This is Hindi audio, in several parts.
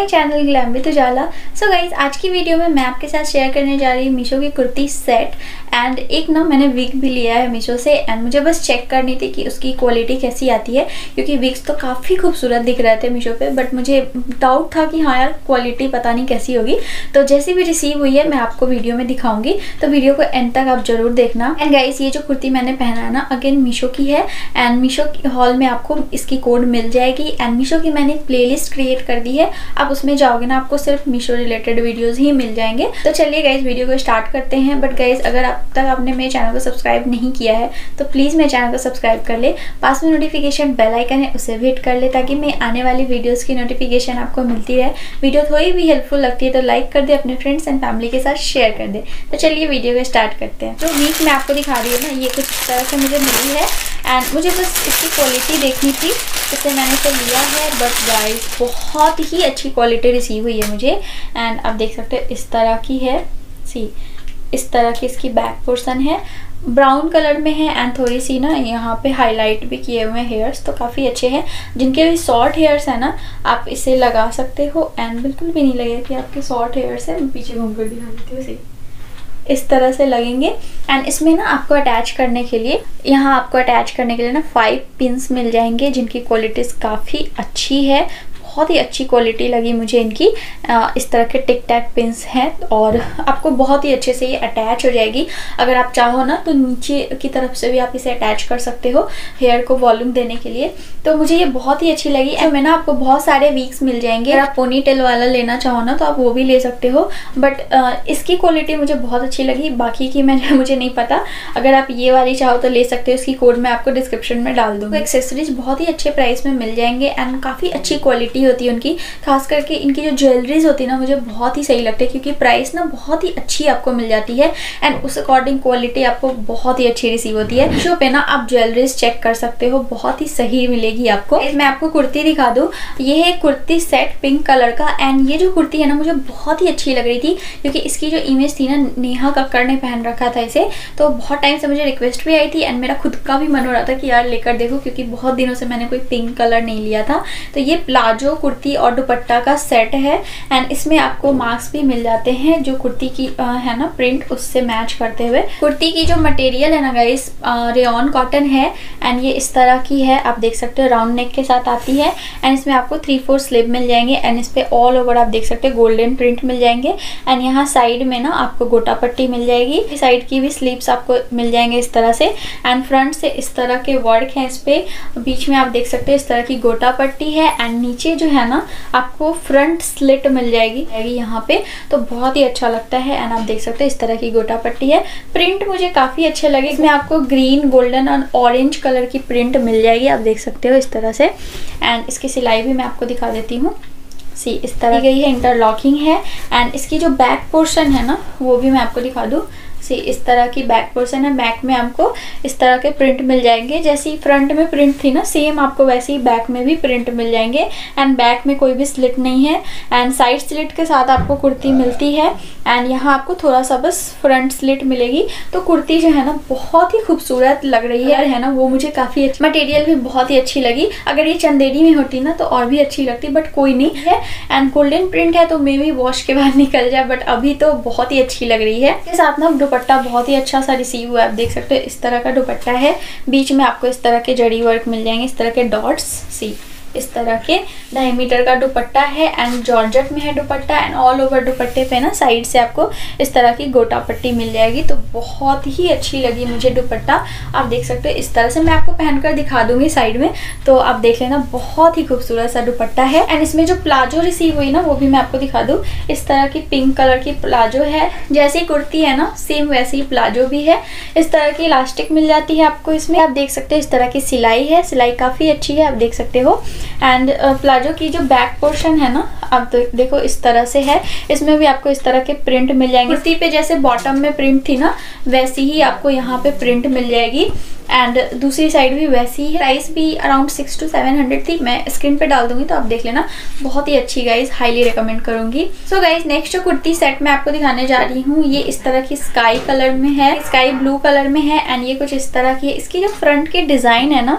माई चैनल ग्लैम्बी तो जाला। सो गाइज आज की वीडियो में मैं आपके साथ शेयर करने जा रही हूँ मीशो की कुर्ती सेट एंड एक ना मैंने विग भी लिया है मीशो से एंड मुझे बस चेक करनी थी कि उसकी क्वालिटी कैसी आती है क्योंकि विग्स तो काफ़ी खूबसूरत दिख रहे थे मीशो पे बट मुझे डाउट था कि हाँ यार क्वालिटी पता नहीं कैसी होगी। तो जैसी भी रिसीव हुई है मैं आपको वीडियो में दिखाऊंगी, तो वीडियो को एंड तक आप जरूर देखना। एंड गाइज ये जो कुर्ती मैंने पहना है ना अगेन मीशो की है एंड मीशो हॉल में आपको इसकी कोड मिल जाएगी एंड मीशो की मैंने प्लेलिस्ट क्रिएट कर दी है, आप उसमें जाओगे ना आपको सिर्फ मीशो रिलेटेड वीडियोस ही मिल जाएंगे। तो चलिए गाइज वीडियो को स्टार्ट करते हैं। बट गाइज अगर अब तक आपने मेरे चैनल को सब्सक्राइब नहीं किया है तो प्लीज़ मेरे चैनल को सब्सक्राइब कर ले, पास में नोटिफिकेशन बेल आइकन है उसे भी हिट कर ले ताकि मैं आने वाली वीडियोस की नोटिफिकेशन आपको मिलती रहे। वीडियो थोड़ी भी हेल्पफुल लगती है तो लाइक कर दे, अपने फ्रेंड्स एंड फैमिली के साथ शेयर कर दे। तो चलिए वीडियो को स्टार्ट करते हैं। जो वीक मैं आपको दिखा रही हूँ ना ये कुछ तरह से मुझे मिली है एंड मुझे बस इसकी क्वालिटी देखनी थी इससे मैंने इसे लिया है। बट गाइस बहुत ही अच्छी क्वालिटी रिसीव हुई है मुझे एंड आप देख सकते हो इस तरह की है, सी इस तरह की इसकी बैक पोर्शन है, ब्राउन कलर में है एंड थोड़ी सी ना यहाँ पे हाईलाइट भी किए हुए हेयर्स तो काफ़ी अच्छे हैं। जिनके भी शॉर्ट हेयर्स हैं ना आप इसे लगा सकते हो एंड बिल्कुल भी नहीं लगेगा कि आपके शॉर्ट हेयर्स हैं। पीछे घूम कर दिखा देती हूँ, सही इस तरह से लगेंगे। एंड इसमें ना आपको अटैच करने के लिए यहाँ आपको अटैच करने के लिए ना 5 पिन्स मिल जाएंगे जिनकी क्वालिटीज़ काफ़ी अच्छी है, बहुत ही अच्छी क्वालिटी लगी मुझे इनकी। इस तरह के टिक टैक पिन्स हैं और आपको बहुत ही अच्छे से ये अटैच हो जाएगी। अगर आप चाहो ना तो नीचे की तरफ से भी आप इसे अटैच कर सकते हो हेयर को वॉल्यूम देने के लिए। तो मुझे ये बहुत ही अच्छी लगी। मैं ना आपको बहुत सारे वीक्स मिल जाएंगे, अगर आप पोनी टेल वाला लेना चाहो ना तो आप वो भी ले सकते हो बट इसकी क्वालिटी मुझे बहुत अच्छी लगी। बाकी की मैंने मुझे नहीं पता, अगर आप ये वाली चाहो तो ले सकते हो, इसकी कोड मैं आपको डिस्क्रिप्शन में डाल दूँगा। एक्सेसरीज बहुत ही अच्छे प्राइस में मिल जाएंगे एंड काफ़ी अच्छी क्वालिटी होती है उनकी, खास करके इनकी जो ज्वेलरीज होती है ना मुझे बहुत ही सही लगती है क्योंकि प्राइस ना बहुत ही अच्छी आपको मिल जाती है एंड उस अकॉर्डिंग क्वालिटी आपको बहुत ही अच्छी रिसीव होती है। मीशो पे ना आप ज्वेलरीज चेक कर सकते हो, बहुत ही सही मिलेगी आपको। मैं आपको कुर्ती दिखा दूं, ये है कुर्ती सेट पिंक कलर का एंड ये जो कुर्ती है ना मुझे बहुत ही अच्छी लग रही थी क्योंकि इसकी जो इमेज थी ना नेहा कक्कड़ ने पहन रखा था इसे, तो बहुत टाइम से मुझे रिक्वेस्ट भी आई थी एंड मेरा खुद का भी मन हो रहा था कि यार लेकर देखो क्योंकि बहुत दिनों से मैंने कोई पिंक कलर नहीं लिया था। तो ये प्लाजो कुर्ती और दुपट्टा का सेट है एंड इसमें आपको मार्क्स भी मिल जाते हैं जो कुर्ती की है ना प्रिंट उससे मैच करते हुए। कुर्ती की जो मटेरियल है ना गाइस रेयॉन कॉटन है एंड ये इस तरह की है, आप देख सकते हो राउंड नेक के साथ आती है एंड इसमें आपको 3/4 स्लीव मिल जाएंगे एंड इस पर ऑल ओवर आप देख सकते हो गोल्डन प्रिंट मिल जाएंगे एंड यहाँ साइड में ना आपको गोटा पट्टी मिल जाएगी, साइड की भी स्लीव्स आपको मिल जाएंगे इस तरह से एंड फ्रंट से इस तरह के वर्क है, इस पर बीच में आप देख सकते हो इस तरह की गोटा पट्टी है एंड नीचे जो है ना आपको फ्रंट स्लिट मिल जाएगी यहाँ पे, तो बहुत ही अच्छा लगता है एंड आप देख सकते हो इस तरह की गोटा पट्टी है। प्रिंट मुझे काफ़ी अच्छे लगे, इसमें आपको ग्रीन गोल्डन और ऑरेंज कलर की प्रिंट मिल जाएगी, आप देख सकते हो इस तरह से एंड इसकी सिलाई भी मैं आपको दिखा देती हूँ, सी इस तरह की है, इंटरलॉकिंग है एंड इसकी जो बैक पोर्शन है ना वो भी मैं आपको दिखा दूँ, सी इस तरह की बैक पोर्शन है। बैक में आपको इस तरह के प्रिंट मिल जाएंगे, जैसी फ्रंट में प्रिंट थी ना सेम आपको वैसे ही बैक में भी प्रिंट मिल जाएंगे एंड बैक में कोई भी स्लिट नहीं है एंड साइड स्लिट के साथ आपको कुर्ती मिलती है एंड यहाँ आपको थोड़ा सा बस फ्रंट स्लिट मिलेगी। तो कुर्ती जो है ना बहुत ही खूबसूरत लग रही है ना, वो मुझे काफ़ी अच्छी, मटेरियल भी बहुत ही अच्छी लगी। अगर ये चंदेरी में होती ना तो और भी अच्छी लगती बट कोई नहीं है एंड गोल्डन प्रिंट है तो मे भी वॉश के बाद निकल जाए बट अभी तो बहुत ही अच्छी लग रही है। इसके साथ ना दुपट्टा बहुत ही अच्छा सा रिसीव हुआ है, आप देख सकते हो इस तरह का दुपट्टा है, बीच में आपको इस तरह के जड़ी वर्क मिल जाएंगे, इस तरह के डॉट्स, सी इस तरह के 2.5 मीटर का दुपट्टा है एंड जॉर्जेट में है दुपट्टा एंड ऑल ओवर दुपट्टे पे ना साइड से आपको इस तरह की गोटा पट्टी मिल जाएगी। तो बहुत ही अच्छी लगी मुझे दुपट्टा, आप देख सकते हो इस तरह से, मैं आपको पहनकर दिखा दूंगी साइड में तो आप देख लेना, बहुत ही खूबसूरत सा दुपट्टा है। एंड इसमें जो प्लाजो रिसीव हुई ना वो भी मैं आपको दिखा दूँ, इस तरह की पिंक कलर की प्लाजो है, जैसी कुर्ती है ना सेम वैसे ही प्लाजो भी है, इस तरह की इलास्टिक मिल जाती है आपको, इसमें आप देख सकते हो इस तरह की सिलाई है, सिलाई काफ़ी अच्छी है आप देख सकते हो एंड प्लाजो की जो बैक पोर्शन है ना आप देखो इस तरह से है, इसमें भी आपको इस तरह के प्रिंट मिल जाएंगे, कुर्ती पे जैसे बॉटम में प्रिंट थी ना वैसी ही आपको यहाँ पे प्रिंट मिल जाएगी एंड दूसरी साइड भी वैसी ही है। प्राइस भी अराउंड 600 to 700 थी। मैं स्क्रीन पे डाल दूंगी तो आप देख लेना, बहुत ही अच्छी गाइज, हाईली रिकमेंड करूंगी। सो गाइज नेक्स्ट जो कुर्ती सेट मैं आपको दिखाने जा रही हूँ ये इस तरह की स्काई कलर में है, स्काई ब्लू कलर में है एंड ये कुछ इस तरह की है। इसकी जो फ्रंट के डिज़ाइन है ना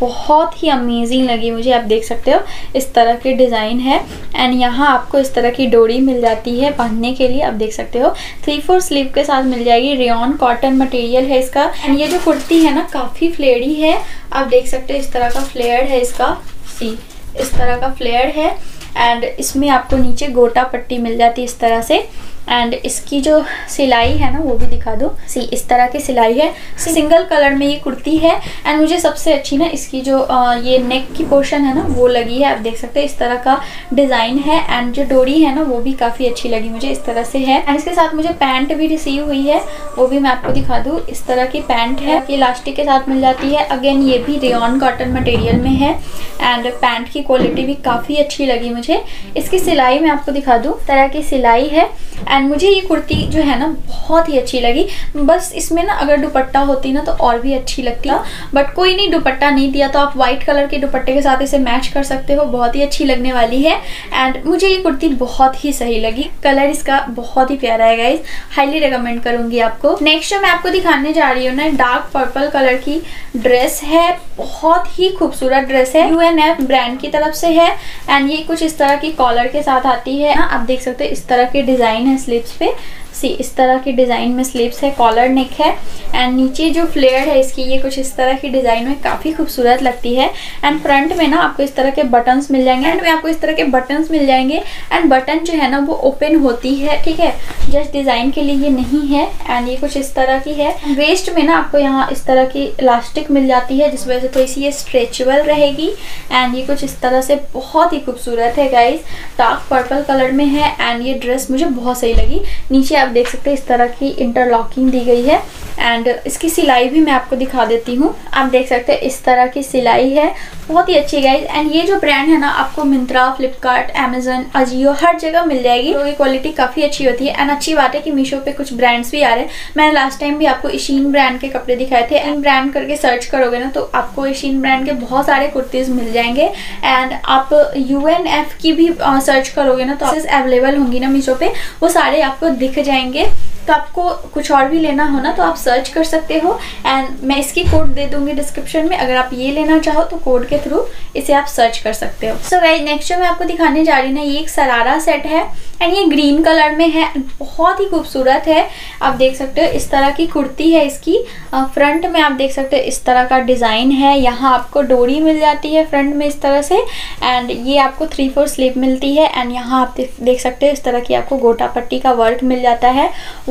बहुत ही अमेजिंग लगी मुझे, आप देख सकते हो इस तरह के डिज़ाइन है एंड यहाँ आपको इस तरह की डोरी मिल जाती है बांधने के लिए, आप देख सकते हो 3/4 स्लीव के साथ मिल जाएगी। रेयॉन कॉटन मटेरियल है इसका एंड ये जो कुर्ती है ना काफ़ी फ्लेयरी है, आप देख सकते हो इस तरह का फ्लेयर है इसका, सी इस तरह का फ्लेयर है एंड इसमें आपको नीचे गोटा पट्टी मिल जाती है इस तरह से एंड इसकी जो सिलाई है ना वो भी दिखा दो, सी इस तरह की सिलाई है। सिंगल कलर में ये कुर्ती है एंड मुझे सबसे अच्छी ना इसकी जो ये नेक की पोर्शन है ना वो लगी है, आप देख सकते हो इस तरह का डिज़ाइन है एंड जो डोरी है ना वो भी काफ़ी अच्छी लगी मुझे, इस तरह से है। एंड इसके साथ मुझे पैंट भी रिसीव हुई है, वो भी मैं आपको दिखा दूँ, इस तरह की पैंट है, ये इलास्टिक के साथ मिल जाती है। अगेन ये भी रेयॉन कॉटन मटेरियल में है एंड पैंट की क्वालिटी भी काफ़ी अच्छी लगी मुझे। इसकी सिलाई मैं आपको दिखा दूँ, इस तरह की सिलाई है एंड मुझे ये कुर्ती जो है ना बहुत ही अच्छी लगी। बस इसमें ना अगर दुपट्टा होती ना तो और भी अच्छी लगती, बट कोई नहीं दुपट्टा नहीं दिया तो आप व्हाइट कलर के दुपट्टे के साथ इसे मैच कर सकते हो, बहुत ही अच्छी लगने वाली है एंड मुझे ये कुर्ती बहुत ही सही लगी। कलर इसका बहुत ही प्यारा है गाइज, हाईली रिकमेंड करूंगी आपको। नेक्स्ट मैं आपको दिखाने जा रही हूँ ना डार्क पर्पल कलर की ड्रेस है, बहुत ही खूबसूरत ड्रेस है, UNF ब्रांड की तरफ से है एंड ये कुछ इस तरह की कॉलर के साथ आती है, आप देख सकते हो इस तरह के डिजाइन है स्लीव्स पे, सी इस तरह के डिज़ाइन में स्लीव्स है, कॉलर नेक है एंड नीचे जो फ्लेयर है इसकी ये कुछ इस तरह की डिज़ाइन में काफ़ी खूबसूरत लगती है एंड फ्रंट में ना आपको इस तरह के बटन्स मिल जाएंगे, एंड में आपको इस तरह के बटन्स मिल जाएंगे एंड बटन जो है ना वो ओपन होती है, ठीक है, जस्ट डिज़ाइन के लिए ये नहीं है एंड ये कुछ इस तरह की है। वेस्ट में ना आपको यहाँ इस तरह की इलास्टिक मिल जाती है जिस वजह से थोड़ी सी ये स्ट्रेचेबल रहेगी एंड ये कुछ इस तरह से बहुत ही खूबसूरत है गाइज, डार्क पर्पल कलर में है एंड ये ड्रेस मुझे बहुत सही लगी। नीचे आप देख सकते हैं इस तरह की इंटरलॉकिंग दी गई है एंड इसकी सिलाई भी मैं आपको दिखा देती हूँ, आप देख सकते हैं इस तरह की सिलाई है, बहुत ही अच्छी गाइज। एंड ये जो ब्रांड है ना आपको मिंत्रा, फ्लिपकार्ट, अमेजन, अजियो हर जगह मिल जाएगी, तो ये क्वालिटी काफ़ी अच्छी होती है एंड अच्छी बात है कि मीशो पे कुछ ब्रांड्स भी आ रहे हैं। मैंने लास्ट टाइम भी आपको इशीन ब्रांड के कपड़े दिखाए थे एंड ब्रांड करके सर्च करोगे ना तो आपको इशीन ब्रांड के बहुत सारे कुर्तीज़ मिल जाएंगे एंड आप UNF की भी सर्च करोगे ना तो अवेलेबल होंगी ना मीशो पे, वो सारे आपको दिख जाएंगे। तो आपको कुछ और भी लेना हो ना तो आप सर्च कर सकते हो एंड मैं इसकी कोड दे दूंगी डिस्क्रिप्शन में, अगर आप ये लेना चाहो तो कोड के थ्रू इसे आप सर्च कर सकते हो। सो गाइस नेक्स्ट जो मैं आपको दिखाने जा रही हूँ ना ये एक सरारा सेट है एंड ये ग्रीन कलर में है, बहुत ही खूबसूरत है, आप देख सकते हो इस तरह की कुर्ती है। इसकी फ्रंट में आप देख सकते हो इस तरह का डिज़ाइन है, यहाँ आपको डोरी मिल जाती है फ्रंट में इस तरह से एंड ये आपको 3/4 स्लीव मिलती है एंड यहाँ आप देख सकते हो इस तरह की आपको गोटा पट्टी का वर्क मिल जाता है,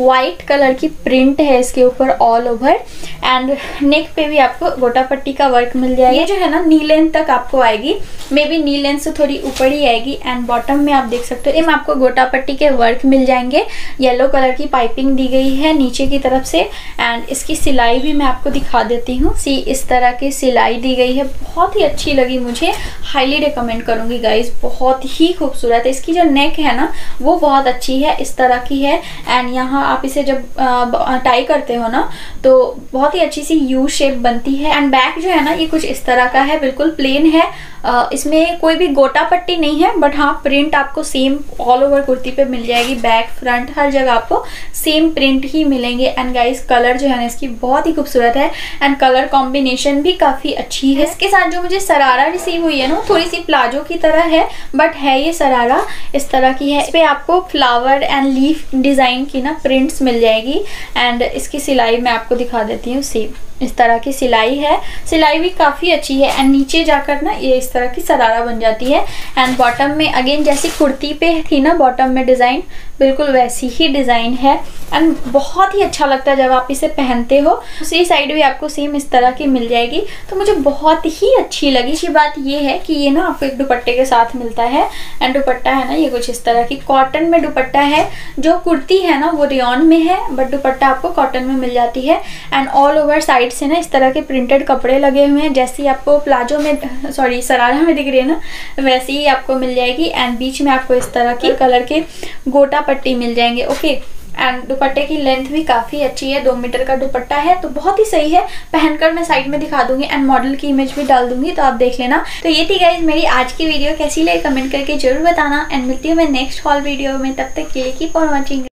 वाइट कलर की प्रिंट है इसके ऊपर ऑल ओवर एंड नेक पे भी आपको गोटा पट्टी का वर्क मिल जाएगा। ये जो है ना नी लेंथ तक आपको आएगी, मे बी नी लेंथ से थोड़ी ऊपर ही आएगी एंड बॉटम में आप देख सकते हो इसमें आपको गोटा पट्टी के वर्क मिल जाएंगे, येलो कलर की पाइपिंग दी गई है नीचे की तरफ से एंड इसकी सिलाई भी मैं आपको दिखा देती हूँ, सी इस तरह की सिलाई दी गई है, बहुत ही अच्छी लगी मुझे, हाईली रिकमेंड करूँगी गाइज, बहुत ही खूबसूरत है। इसकी जो नेक है ना वो बहुत अच्छी है, इस तरह की है एंड यहाँ आप इसे जब टाई करते हो ना तो बहुत ही अच्छी सी यू शेप बनती है एंड बैक जो है ना ये कुछ इस तरह का है, बिल्कुल प्लेन है, इसमें कोई भी गोटा पट्टी नहीं है, बट हाँ प्रिंट आपको सेम ऑल ओवर कुर्ती पे मिल जाएगी, बैक फ्रंट हर जगह आपको सेम प्रिंट ही मिलेंगे एंड गाइस कलर जो है ना इसकी बहुत ही खूबसूरत है एंड कलर कॉम्बिनेशन भी काफ़ी अच्छी है। इसके साथ जो मुझे सरारा रिसीव हुई है ना थोड़ी सी प्लाजो की तरह है, बट है ये सरारा इस तरह की है, इस पर आपको फ्लावर एंड लीफ डिज़ाइन की ना प्रिंट्स मिल जाएगी एंड इसकी सिलाई मैं आपको दिखा देती हूँ, सेम इस तरह की सिलाई है, सिलाई भी काफ़ी अच्छी है एंड नीचे जाकर ना ये इस तरह की सरारा बन जाती है एंड बॉटम में अगेन जैसी कुर्ती पे थी ना बॉटम में डिज़ाइन बिल्कुल वैसी ही डिज़ाइन है एंड बहुत ही अच्छा लगता है जब आप इसे पहनते हो। दूसरी साइड भी आपको सेम इस तरह की मिल जाएगी, तो मुझे बहुत ही अच्छी लगी। अच्छी बात ये है कि ये ना आपको एक दुपट्टे के साथ मिलता है एंड दुपट्टा है ना ये कुछ इस तरह की कॉटन में दुपट्टा है, जो कुर्ती है ना वो रेयॉन में है बट दुपट्टा आपको कॉटन में मिल जाती है एंड ऑल ओवर साइड से ना इस तरह के प्रिंटेड कपड़े लगे हुए हैं, जैसी आपको प्लाजो में सॉरी सरारा में दिख रही है ना वैसी ही आपको मिल जाएगी एंड बीच में आपको इस तरह के कलर के गोटा पट्टी मिल जाएंगे, ओके एंड दुपट्टे की लेंथ भी काफ़ी अच्छी है, 2 मीटर का दुपट्टा है तो बहुत ही सही है। पहनकर मैं साइड में दिखा दूंगी एंड मॉडल की इमेज भी डाल दूंगी तो आप देख लेना। तो ये थी गाइज मेरी आज की वीडियो, कैसी लगी कमेंट करके जरूर बताना एंड मिलती हूँ मैं नेक्स्ट हॉल वीडियो में। तब तक के लिए कीप ऑन वॉचिंग।